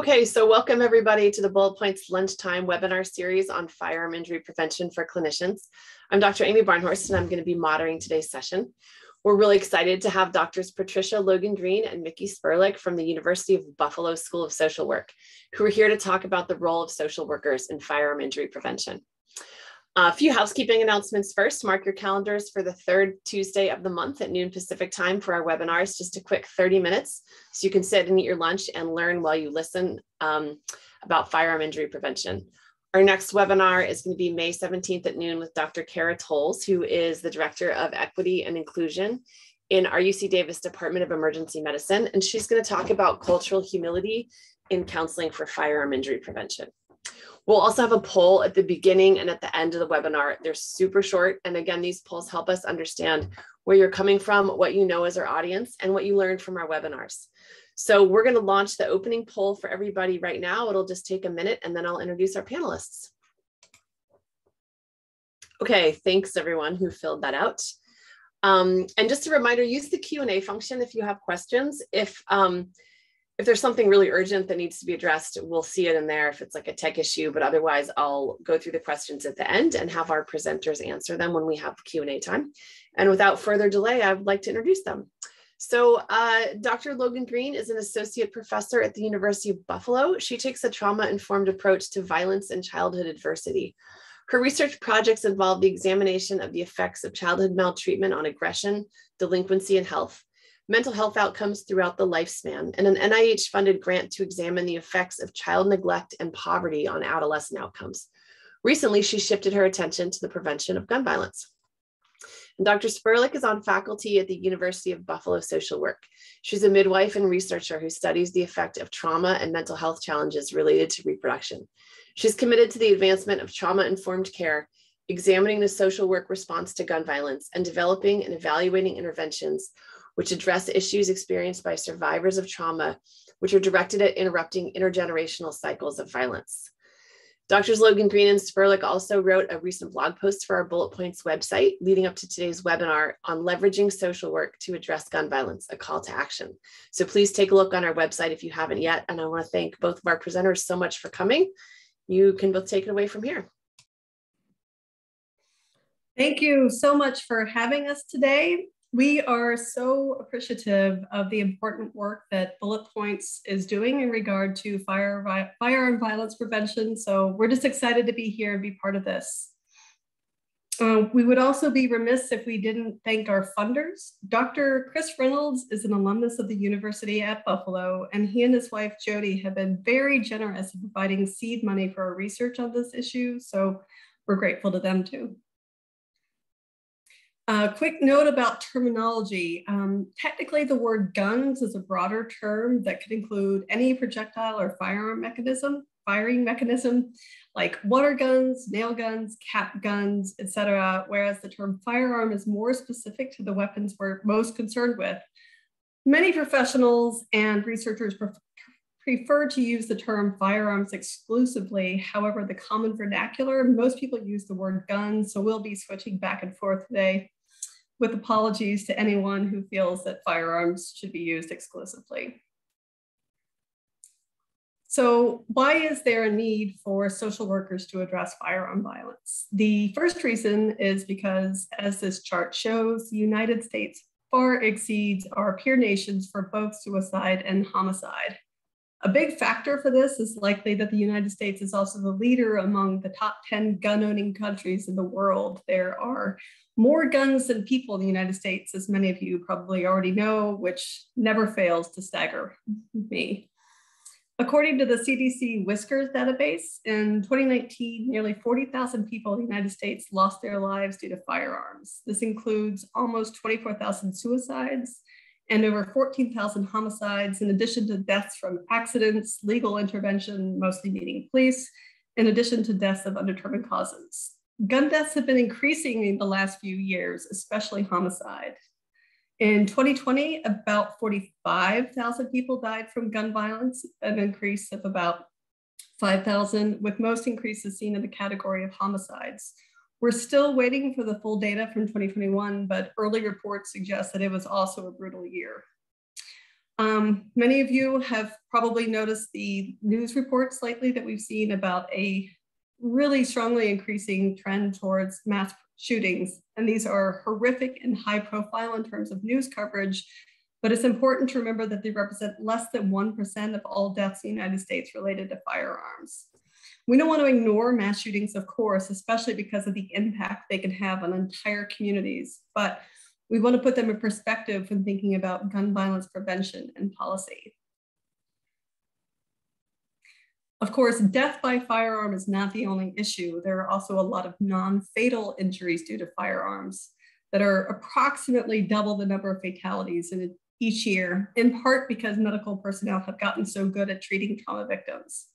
Okay, so welcome everybody to the Bullet Points Lunchtime webinar series on firearm injury prevention for clinicians. I'm Dr. Amy Barnhorst, and I'm going to be moderating today's session. We're really excited to have Drs. Patricia Logan-Green and Mickey Sperlich from the University of Buffalo School of Social Work, who are here to talk about the role of social workers in firearm injury prevention. A few housekeeping announcements first. Mark your calendars for the third Tuesday of the month at noon Pacific time for our webinars, just a quick 30 minutes so you can sit and eat your lunch and learn while you listen about firearm injury prevention. Our next webinar is going to be May 17th at noon with Dr. Kara Tolls, who is the Director of Equity and Inclusion in our UC Davis Department of Emergency Medicine, and she's going to talk about cultural humility in counseling for firearm injury prevention. We'll also have a poll at the beginning and at the end of the webinar. They're super short. And again, these polls help us understand where you're coming from, what you know as our audience, and what you learned from our webinars. So we're going to launch the opening poll for everybody right now. It'll just take a minute, and then I'll introduce our panelists. Okay, thanks everyone who filled that out. And just a reminder, use the Q&A function if you have questions. If there's something really urgent that needs to be addressed, we'll see it in there if it's like a tech issue, but otherwise I'll go through the questions at the end and have our presenters answer them when we have Q&A time. And without further delay, I would like to introduce them. So Dr. Logan-Green is an associate professor at the University of Buffalo. She takes a trauma-informed approach to violence and childhood adversity. Her research projects involve the examination of the effects of childhood maltreatment on aggression, delinquency, and health. Mental health outcomes throughout the lifespan, and an NIH-funded grant to examine the effects of child neglect and poverty on adolescent outcomes. Recently, she shifted her attention to the prevention of gun violence. And Dr. Sperlich is on faculty at the University of Buffalo Social Work. She's a midwife and researcher who studies the effect of trauma and mental health challenges related to reproduction. She's committed to the advancement of trauma-informed care, examining the social work response to gun violence, and developing and evaluating interventions which address issues experienced by survivors of trauma, which are directed at interrupting intergenerational cycles of violence. Drs. Logan-Green and Sperlich also wrote a recent blog post for our Bullet Points website leading up to today's webinar on leveraging social work to address gun violence, a call to action. So please take a look on our website if you haven't yet. And I want to thank both of our presenters so much for coming. You can both take it away from here. Thank you so much for having us today. We are so appreciative of the important work that Bullet Points is doing in regard to firearm violence prevention. So we're just excited to be here and be part of this. We would also be remiss if we didn't thank our funders. Dr. Chris Reynolds is an alumnus of the University at Buffalo, and he and his wife Jody have been very generous in providing seed money for our research on this issue. So we're grateful to them too. A quick note about terminology. Technically, the word guns is a broader term that could include any projectile or firing mechanism, like water guns, nail guns, cap guns, etc. Whereas the term firearm is more specific to the weapons we're most concerned with. Many professionals and researchers prefer to use the term firearms exclusively. However, the common vernacular, most people use the word guns, so we'll be switching back and forth today, with apologies to anyone who feels that firearms should be used exclusively. So why is there a need for social workers to address firearm violence? The first reason is because, as this chart shows, the United States far exceeds our peer nations for both suicide and homicide. A big factor for this is likely that the United States is also the leader among the top 10 gun-owning countries in the world. There are more guns than people in the United States, as many of you probably already know, which never fails to stagger me. According to the CDC Whiskers database, in 2019, nearly 40,000 people in the United States lost their lives due to firearms. This includes almost 24,000 suicides, and over 14,000 homicides, in addition to deaths from accidents, legal intervention, mostly meaning police, in addition to deaths of undetermined causes. Gun deaths have been increasing in the last few years, especially homicide. In 2020, about 45,000 people died from gun violence, an increase of about 5,000, with most increases seen in the category of homicides. We're still waiting for the full data from 2021, but early reports suggest that it was also a brutal year. Many of you have probably noticed the news reports lately that we've seen about a really strongly increasing trend towards mass shootings. And these are horrific and high profile in terms of news coverage, but it's important to remember that they represent less than 1% of all deaths in the United States related to firearms. We don't want to ignore mass shootings, of course, especially because of the impact they can have on entire communities, but we want to put them in perspective when thinking about gun violence prevention and policy. Of course, death by firearm is not the only issue. There are also a lot of non-fatal injuries due to firearms that are approximately double the number of fatalities in each year, in part because medical personnel have gotten so good at treating trauma victims.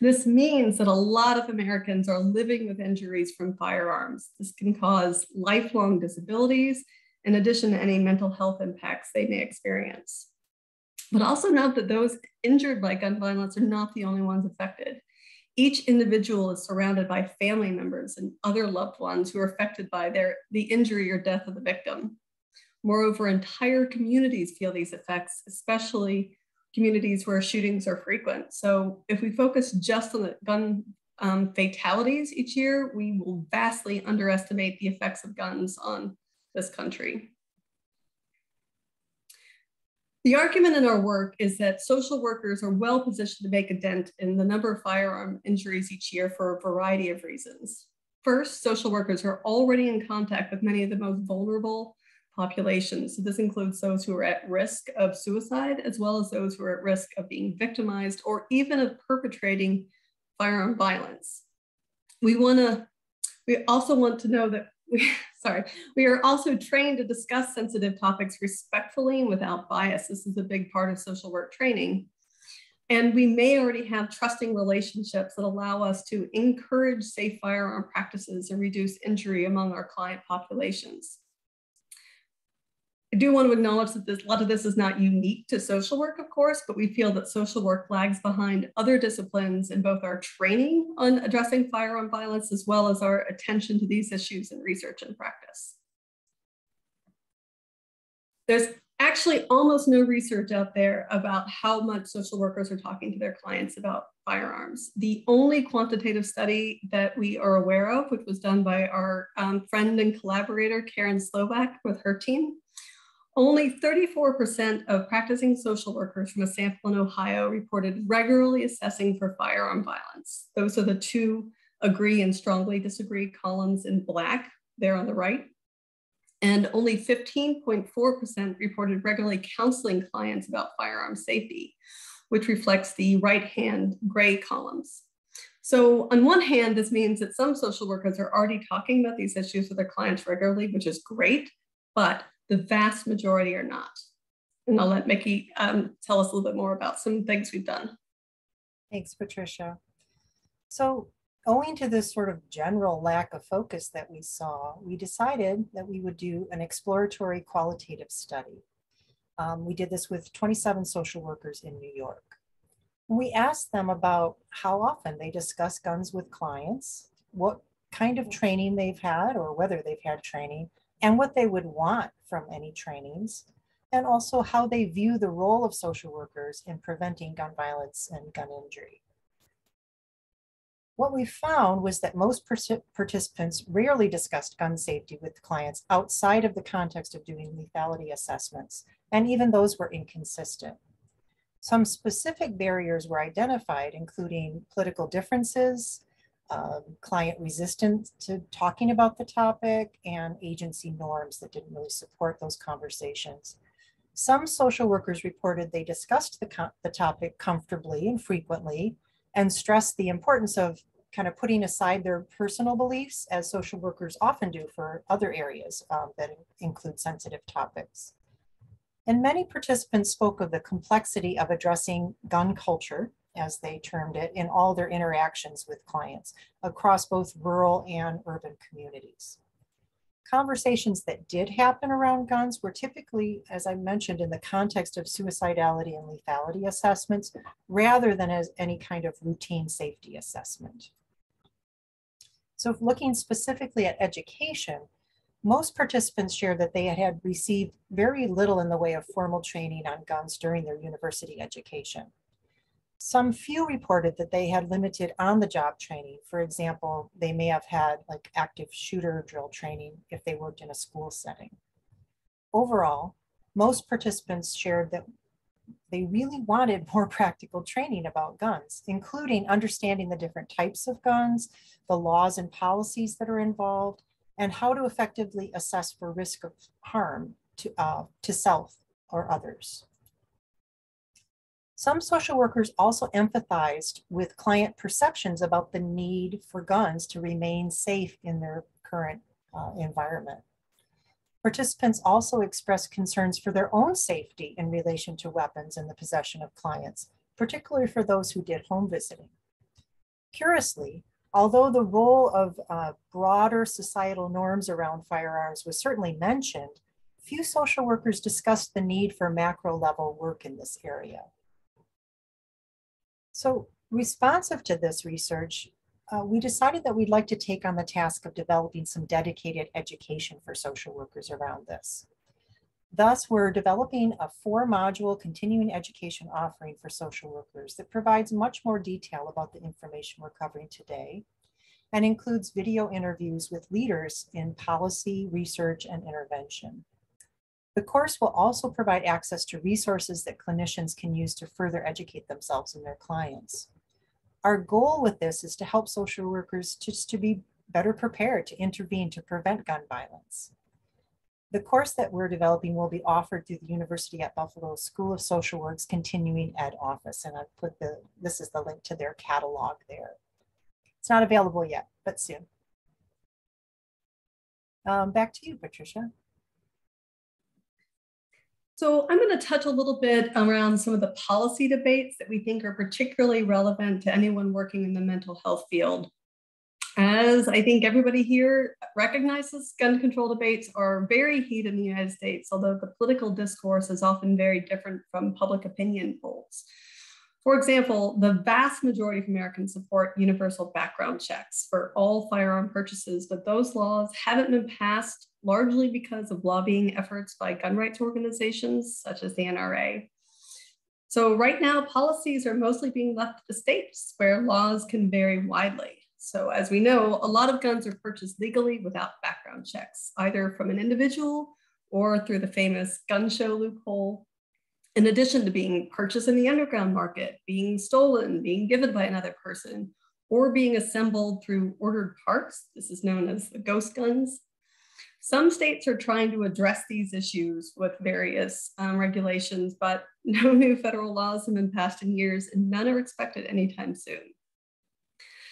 This means that a lot of Americans are living with injuries from firearms. This can cause lifelong disabilities, in addition to any mental health impacts they may experience. But also note that those injured by gun violence are not the only ones affected. Each individual is surrounded by family members and other loved ones who are affected by the injury or death of the victim. Moreover, entire communities feel these effects, especially communities where shootings are frequent. So if we focus just on the gun fatalities each year, we will vastly underestimate the effects of guns on this country. The argument in our work is that social workers are well positioned to make a dent in the number of firearm injuries each year for a variety of reasons. First, social workers are already in contact with many of the most vulnerable populations. So this includes those who are at risk of suicide, as well as those who are at risk of being victimized or even of perpetrating firearm violence. We are also trained to discuss sensitive topics respectfully and without bias. This is a big part of social work training. And we may already have trusting relationships that allow us to encourage safe firearm practices and reduce injury among our client populations. I do want to acknowledge that a lot of this is not unique to social work, of course, but we feel that social work lags behind other disciplines in both our training on addressing firearm violence, as well as our attention to these issues in research and practice. There's actually almost no research out there about how much social workers are talking to their clients about firearms. The only quantitative study that we are aware of, which was done by our friend and collaborator, Karen Slovak, with her team, only 34% of practicing social workers from a sample in Ohio reported regularly assessing for firearm violence. Those are the two agree and strongly disagree columns in black there on the right. And only 15.4% reported regularly counseling clients about firearm safety, which reflects the right-hand gray columns. So on one hand, this means that some social workers are already talking about these issues with their clients regularly, which is great, but the vast majority are not. And I'll let Mickey tell us a little bit more about some things we've done. Thanks, Patricia. So owing to this sort of general lack of focus that we saw, we decided that we would do an exploratory qualitative study. We did this with 27 social workers in New York. We asked them about how often they discuss guns with clients, what kind of training they've had or whether they've had training, and what they would want from any trainings, and also how they view the role of social workers in preventing gun violence and gun injury. What we found was that most participants rarely discussed gun safety with clients outside of the context of doing lethality assessments, and even those were inconsistent. Some specific barriers were identified, including political differences, client resistance to talking about the topic, and agency norms that didn't really support those conversations. Some social workers reported they discussed the topic comfortably and frequently, and stressed the importance of kind of putting aside their personal beliefs, as social workers often do for other areas that include sensitive topics. And many participants spoke of the complexity of addressing gun culture, as they termed it, in all their interactions with clients across both rural and urban communities. Conversations that did happen around guns were typically, as I mentioned, in the context of suicidality and lethality assessments, rather than as any kind of routine safety assessment. So if looking specifically at education, Most participants shared that they had received very little in the way of formal training on guns during their university education. Some few reported that they had limited on-the-job training. For example, they may have had like active shooter drill training if they worked in a school setting. Overall, most participants shared that they really wanted more practical training about guns, including understanding the different types of guns, the laws and policies that are involved, and how to effectively assess for risk of harm to self or others. Some social workers also empathized with client perceptions about the need for guns to remain safe in their current environment. Participants also expressed concerns for their own safety in relation to weapons in the possession of clients, particularly for those who did home visiting. Curiously, although the role of broader societal norms around firearms was certainly mentioned, few social workers discussed the need for macro-level work in this area. So, responsive to this research, we decided that we'd like to take on the task of developing some dedicated education for social workers around this. Thus, we're developing a 4-module continuing education offering for social workers that provides much more detail about the information we're covering today and includes video interviews with leaders in policy, research, and intervention. The course will also provide access to resources that clinicians can use to further educate themselves and their clients. Our goal with this is to help social workers just to be better prepared to intervene to prevent gun violence. The course that we're developing will be offered through the University at Buffalo School of Social Work's Continuing Ed office, and I've put this is the link to their catalog there. It's not available yet, but soon. Back to you, Patricia. So I'm going to touch a little bit around some of the policy debates that we think are particularly relevant to anyone working in the mental health field. As I think everybody here recognizes, gun control debates are very heated in the United States, although the political discourse is often very different from public opinion polls. For example, the vast majority of Americans support universal background checks for all firearm purchases, but those laws haven't been passed largely because of lobbying efforts by gun rights organizations such as the NRA. So right now, policies are mostly being left to states where laws can vary widely. So as we know, a lot of guns are purchased legally without background checks, either from an individual or through the famous gun show loophole. In addition to being purchased in the underground market, being stolen, being given by another person, or being assembled through ordered parts. This is known as the ghost guns. Some states are trying to address these issues with various regulations, but no new federal laws have been passed in years, and none are expected anytime soon.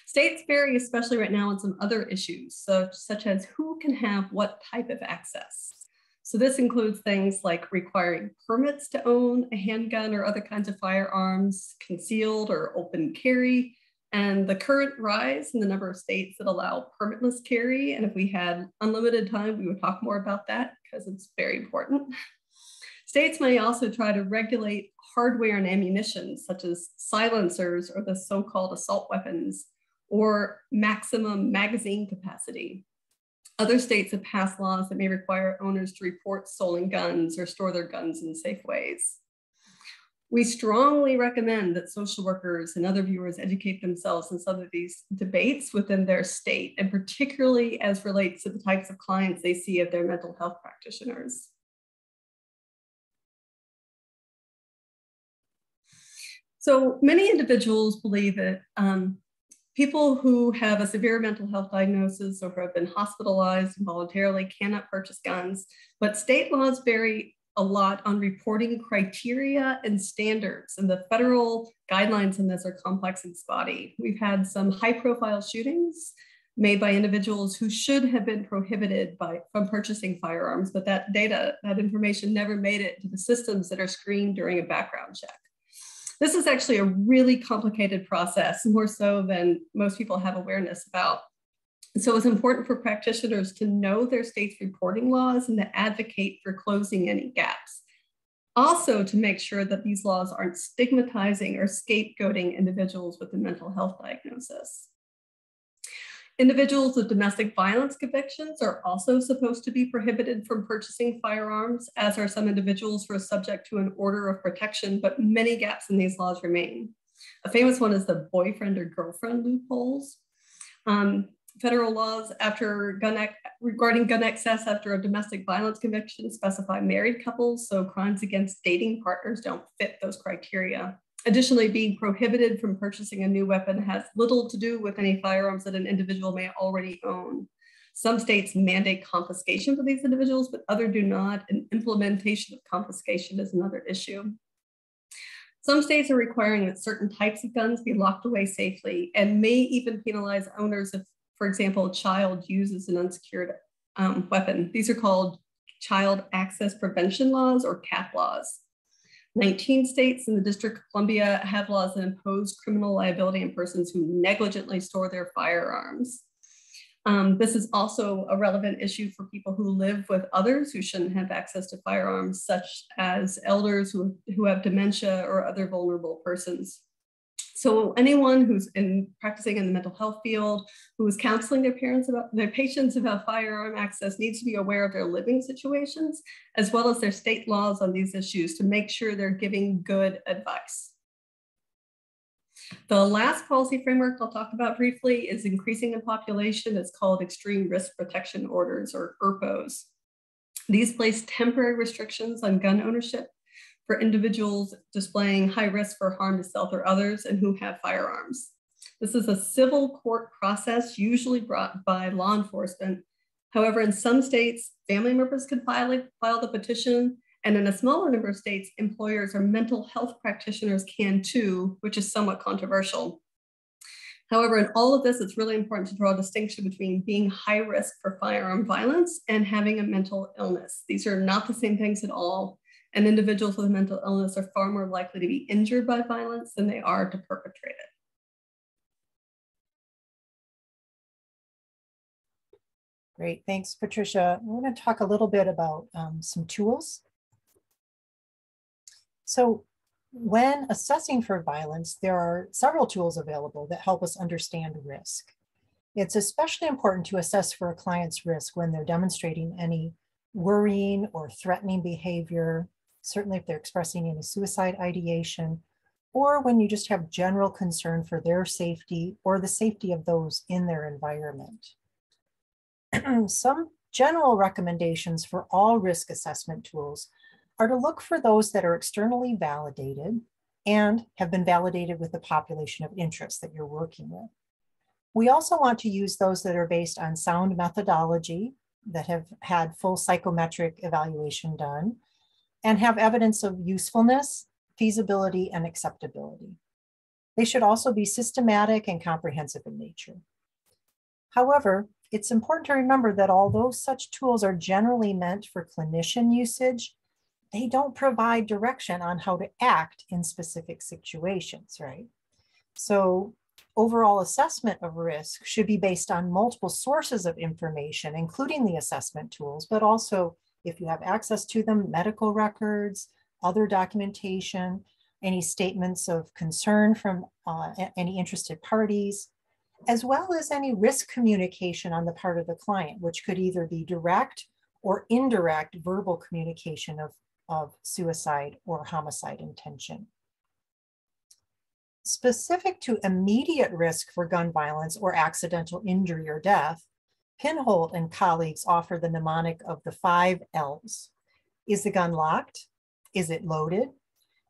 States vary, especially right now, on some other issues, such as who can have what type of access. So this includes things like requiring permits to own a handgun or other kinds of firearms, concealed or open carry, and the current rise in the number of states that allow permitless carry. And if we had unlimited time, we would talk more about that because it's very important. States may also try to regulate hardware and ammunition, such as silencers or the so-called assault weapons, or maximum magazine capacity. Other states have passed laws that may require owners to report stolen guns or store their guns in safe ways. We strongly recommend that social workers and other viewers educate themselves in some of these debates within their state, and particularly as relates to the types of clients they see of their mental health practitioners. So many individuals believe that people who have a severe mental health diagnosis or who have been hospitalized involuntarily cannot purchase guns, but state laws vary a lot on reporting criteria and standards, and the federal guidelines in this are complex and spotty. We've had some high-profile shootings made by individuals who should have been prohibited from purchasing firearms, but that data, that information never made it to the systems that are screened during a background check. This is actually a really complicated process, more so than most people have awareness about. So it's important for practitioners to know their state's reporting laws and to advocate for closing any gaps. Also, to make sure that these laws aren't stigmatizing or scapegoating individuals with a mental health diagnosis. Individuals with domestic violence convictions are also supposed to be prohibited from purchasing firearms, as are some individuals who are subject to an order of protection, but many gaps in these laws remain. A famous one is the boyfriend or girlfriend loopholes. Federal laws regarding gun access after a domestic violence conviction specify married couples, so crimes against dating partners don't fit those criteria. Additionally, being prohibited from purchasing a new weapon has little to do with any firearms that an individual may already own. Some states mandate confiscation for these individuals, but others do not, and implementation of confiscation is another issue. Some states are requiring that certain types of guns be locked away safely and may even penalize owners if, for example, a child uses an unsecured weapon. These are called Child Access Prevention Laws, or CAP laws. 19 states and the District of Columbia have laws that impose criminal liability on persons who negligently store their firearms. This is also a relevant issue for people who live with others who shouldn't have access to firearms, such as elders who have dementia or other vulnerable persons. So anyone who's practicing in the mental health field, who is counseling their patients about firearm access, needs to be aware of their living situations, as well as their state laws on these issues, to make sure they're giving good advice. The last policy framework I'll talk about briefly is increasing in population. It's called Extreme Risk Protection Orders, or ERPOs. These place temporary restrictions on gun ownership for individuals displaying high risk for harm to self or others and who have firearms. This is a civil court process usually brought by law enforcement. However, in some states, family members can file the petition, and in a smaller number of states, employers or mental health practitioners can too, which is somewhat controversial. However, in all of this, it's really important to draw a distinction between being high risk for firearm violence and having a mental illness. These are not the same things at all. And individuals with mental illness are far more likely to be injured by violence than they are to perpetrate it. Great, thanks, Patricia. We're going to talk a little bit about some tools. So when assessing for violence, there are several tools available that help us understand risk. It's especially important to assess for a client's risk when they're demonstrating any worrying or threatening behavior, certainly if they're expressing any suicide ideation, or when you just have general concern for their safety or the safety of those in their environment. Some general recommendations for all risk assessment tools are to look for those that are externally validated and have been validated with the population of interest that you're working with. We also want to use those that are based on sound methodology, that have had full psychometric evaluation done, and have evidence of usefulness, feasibility, and acceptability. They should also be systematic and comprehensive in nature. However, it's important to remember that although such tools are generally meant for clinician usage, they don't provide direction on how to act in specific situations, right? So overall assessment of risk should be based on multiple sources of information, including the assessment tools, but also, if you have access to them, medical records, other documentation, any statements of concern from any interested parties, as well as any risk communication on the part of the client, which could either be direct or indirect verbal communication of suicide or homicide intention. Specific to immediate risk for gun violence or accidental injury or death, Pinholt and colleagues offer the mnemonic of the 5 L's. Is the gun locked? Is it loaded?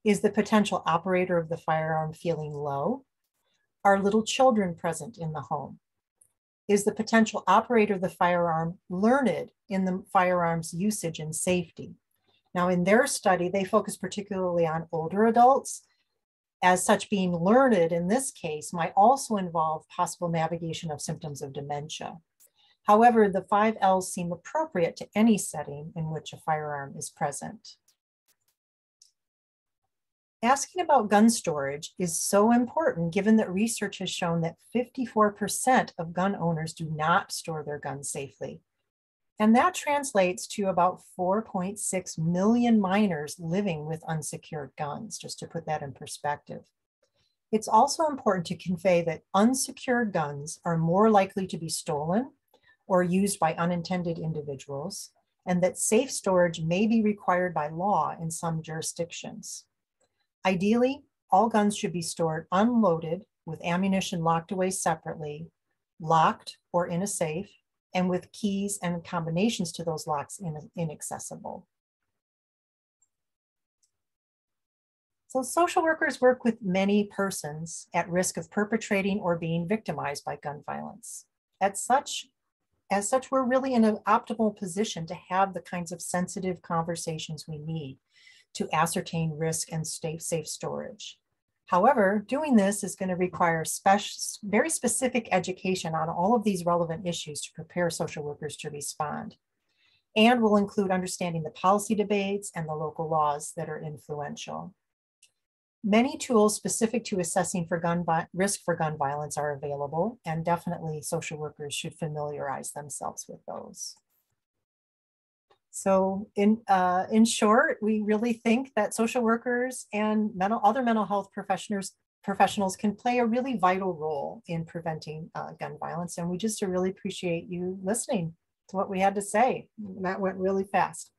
Is the potential operator of the firearm feeling low? Are little children present in the home? Is the potential operator of the firearm learned in the firearm's usage and safety? Now, in their study, they focus particularly on older adults. As such, being learned in this case might also involve possible navigation of symptoms of dementia. However, the 5 L's seem appropriate to any setting in which a firearm is present. Asking about gun storage is so important, given that research has shown that 54% of gun owners do not store their guns safely. And that translates to about 4.6 million minors living with unsecured guns, just to put that in perspective. It's also important to convey that unsecured guns are more likely to be stolen or used by unintended individuals, and that safe storage may be required by law in some jurisdictions. Ideally, all guns should be stored unloaded with ammunition locked away separately, locked or in a safe, and with keys and combinations to those locks inaccessible. So social workers work with many persons at risk of perpetrating or being victimized by gun violence. As such, we're really in an optimal position to have the kinds of sensitive conversations we need to ascertain risk and safe storage. However, doing this is going to require very specific education on all of these relevant issues to prepare social workers to respond, and will include understanding the policy debates and the local laws that are influential. Many tools specific to assessing for risk for gun violence are available, and definitely social workers should familiarize themselves with those. So in short, we really think that social workers and other mental health professionals can play a really vital role in preventing gun violence. And we just really appreciate you listening to what we had to say. That went really fast.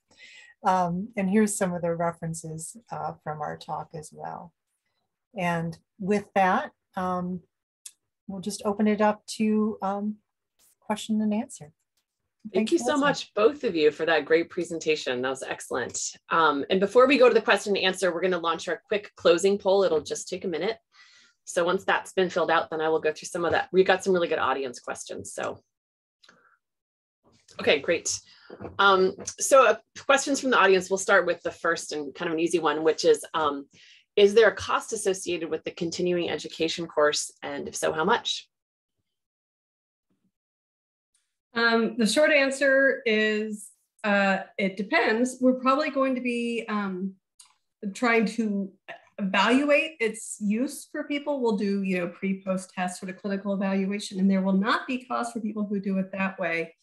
And here's some of the references from our talk as well. And with that, we'll just open it up to question and answer. Thank you so much, both of you, for that great presentation. That was excellent. And before we go to the question and answer, we're going to launch our quick closing poll. It'll just take a minute. So once that's been filled out, then I will go through some of that. We got some really good audience questions. So, okay, great. So questions from the audience. We'll start with the first and kind of an easy one, which is there a cost associated with the continuing education course? And if so, how much? The short answer is it depends. We're probably going to be trying to evaluate its use for people. We'll do, you know, pre-post-test sort of clinical evaluation, and there will not be cost for people who do it that way.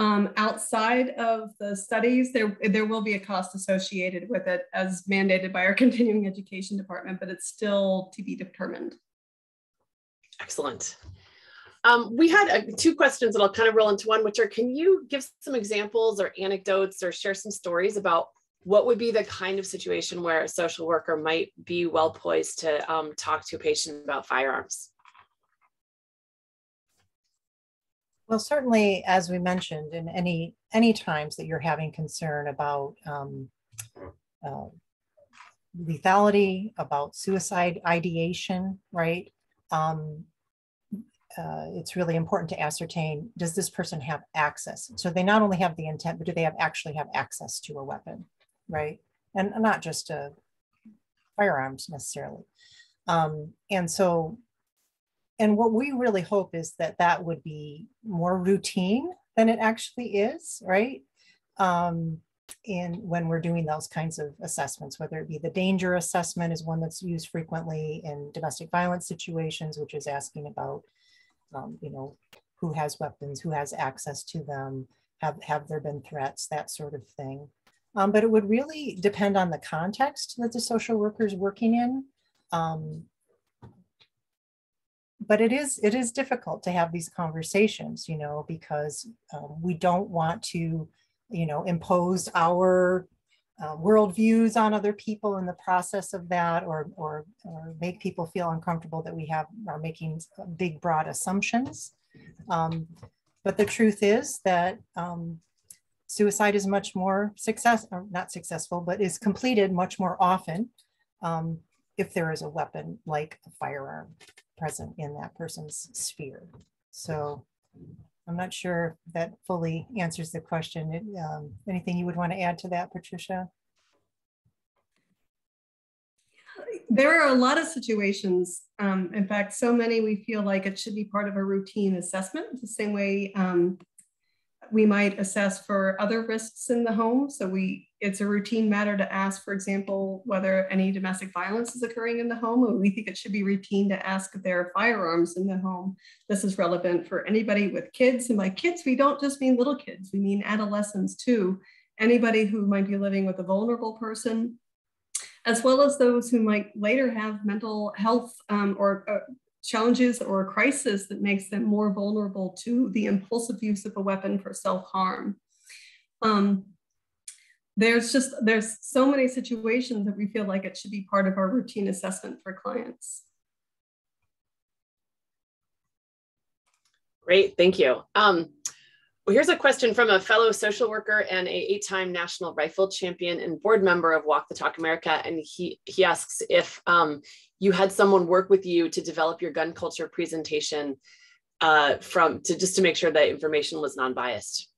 Outside of the studies, there will be a cost associated with it as mandated by our continuing education department, but it's still to be determined. Excellent. We had two questions that I'll kind of roll into one, which are, can you give some examples or anecdotes or share some stories about what would be the kind of situation where a social worker might be well poised to talk to a patient about firearms? Well, certainly, as we mentioned, in any times that you're having concern about lethality, about suicide ideation, right? It's really important to ascertain, does this person have access? So they not only have the intent, but do they actually have access to a weapon, right? And not just firearms necessarily. And what we really hope is that that would be more routine than it actually is, right? When we're doing those kinds of assessments, whether it be the danger assessment is one that's used frequently in domestic violence situations, which is asking about you know, who has weapons, who has access to them, have there been threats, that sort of thing. But it would really depend on the context that the social worker is working in. But it is difficult to have these conversations, you know, because we don't want to, you know, impose our worldviews on other people in the process of that, or make people feel uncomfortable that we are making big, broad assumptions. But the truth is that suicide is much more is completed much more often if there is a weapon like a firearm present in that person's sphere. So I'm not sure if that fully answers the question. Anything you would want to add to that, Patricia? There are a lot of situations. In fact, so many we feel like it should be part of a routine assessment, the same way we might assess for other risks in the home. So it's a routine matter to ask, for example, whether any domestic violence is occurring in the home, or we think it should be routine to ask if there are firearms in the home. This is relevant for anybody with kids. And by kids, we don't just mean little kids, we mean adolescents too. Anybody who might be living with a vulnerable person, as well as those who might later have mental health challenges or a crisis that makes them more vulnerable to the impulsive use of a weapon for self-harm. There's so many situations that we feel like it should be part of our routine assessment for clients. Great, thank you. Well, here's a question from a fellow social worker and a 8-time national rifle champion and board member of Walk the Talk America. And he asks if you had someone work with you to develop your gun culture presentation just to make sure that information was non-biased.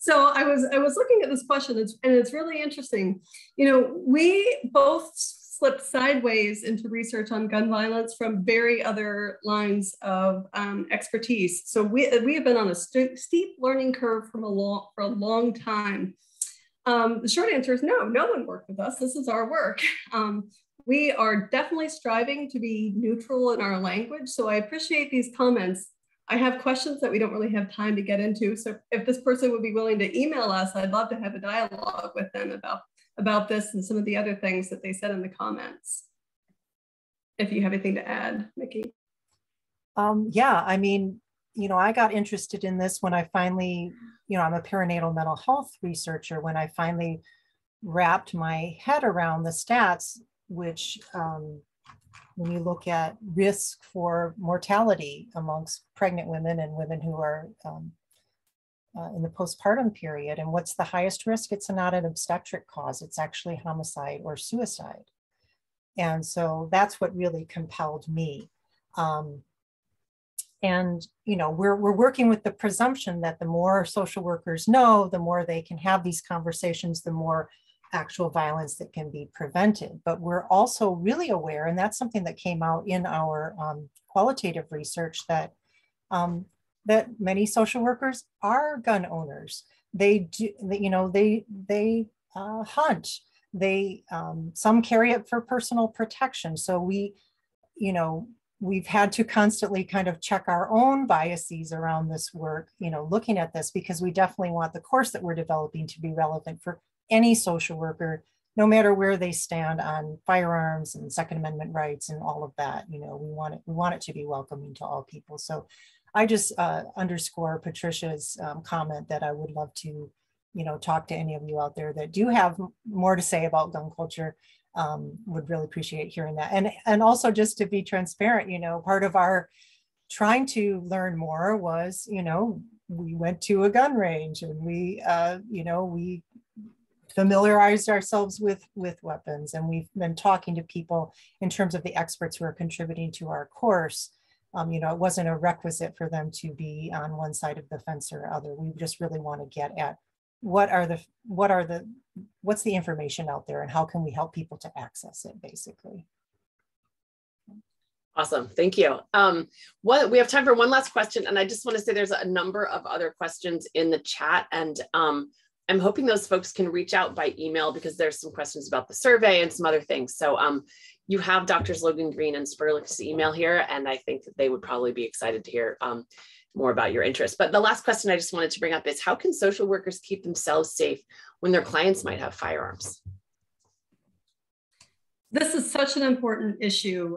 So I was looking at this question, and it's really interesting. You know, we both slipped sideways into research on gun violence from very other lines of expertise. So we have been on a steep learning curve for a long time. The short answer is no, no one worked with us. This is our work. We are definitely striving to be neutral in our language. So I appreciate these comments. I have questions that we don't really have time to get into. So if this person would be willing to email us, I'd love to have a dialogue with them about this and some of the other things that they said in the comments. If you have anything to add, Mickey. Yeah, I mean, you know, I got interested in this when I finally, you know, I'm a perinatal mental health researcher, when I finally wrapped my head around the stats, which when you look at risk for mortality amongst pregnant women and women who are in the postpartum period. And what's the highest risk? It's not an obstetric cause. It's actually homicide or suicide. And so that's what really compelled me. And, you know, we're working with the presumption that the more social workers know, the more they can have these conversations, the more actual violence that can be prevented. But we're also really aware, and that's something that came out in our qualitative research, that that many social workers are gun owners. They do, you know, they hunt. They some carry it for personal protection. So we, you know, we've had to constantly kind of check our own biases around this work. You know, looking at this, because we definitely want the course that we're developing to be relevant for any social worker, no matter where they stand on firearms and Second Amendment rights and all of that. You know, we want it to be welcoming to all people. So I just underscore Patricia's comment that I would love to, you know, talk to any of you out there that do have more to say about gun culture. Would really appreciate hearing that. And also, just to be transparent, you know, part of our trying to learn more was, you know, we went to a gun range and we, you know, we familiarized ourselves with weapons, and we've been talking to people in terms of the experts who are contributing to our course. You know, it wasn't a requisite for them to be on one side of the fence or other. We just really want to get at what's the information out there and how can we help people to access it, basically. Awesome, thank you. We have time for one last question, and I just want to say there's a number of other questions in the chat, and I'm hoping those folks can reach out by email because there's some questions about the survey and some other things. So you have Drs. Logan-Green and Sperlich's email here, and I think that they would probably be excited to hear more about your interest. But the last question I just wanted to bring up is, how can social workers keep themselves safe when their clients might have firearms? This is such an important issue,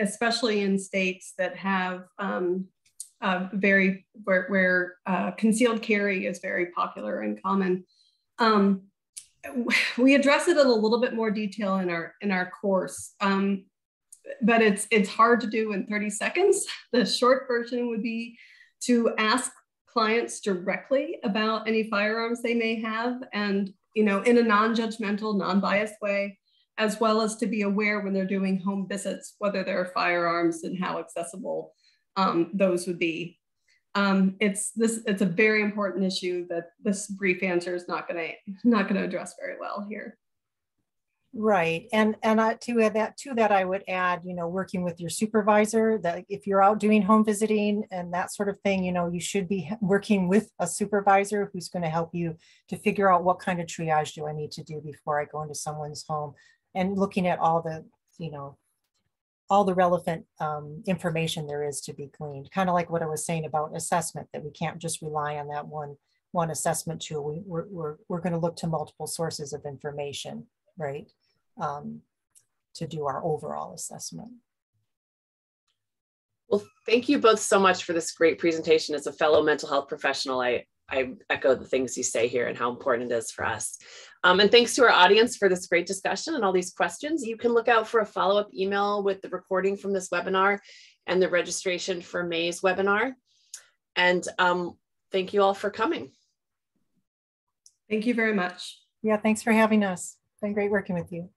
especially in states that have where concealed carry is very popular and common. We address it in a little bit more detail in our course, but it's hard to do in 30 seconds. The short version would be to ask clients directly about any firearms they may have, and, you know, in a non-judgmental, non-biased way, as well as to be aware when they're doing home visits, whether there are firearms and how accessible those would be. It's a very important issue that this brief answer is not going to address very well here. Right, and to that I would add, you know, working with your supervisor, that if you're out doing home visiting and that sort of thing, you know, you should be working with a supervisor who's going to help you to figure out what kind of triage do I need to do before I go into someone's home, and looking at all the, you know, all the relevant information there is to be gleaned, kind of like what I was saying about assessment, that we can't just rely on that one one assessment tool, we're going to look to multiple sources of information, right, to do our overall assessment. Well, thank you both so much for this great presentation. As a fellow mental health professional, I echo the things you say here and how important it is for us. And thanks to our audience for this great discussion and all these questions. You can look out for a follow-up email with the recording from this webinar and the registration for May's webinar. And thank you all for coming. Thank you very much. Yeah, thanks for having us. It's been great working with you.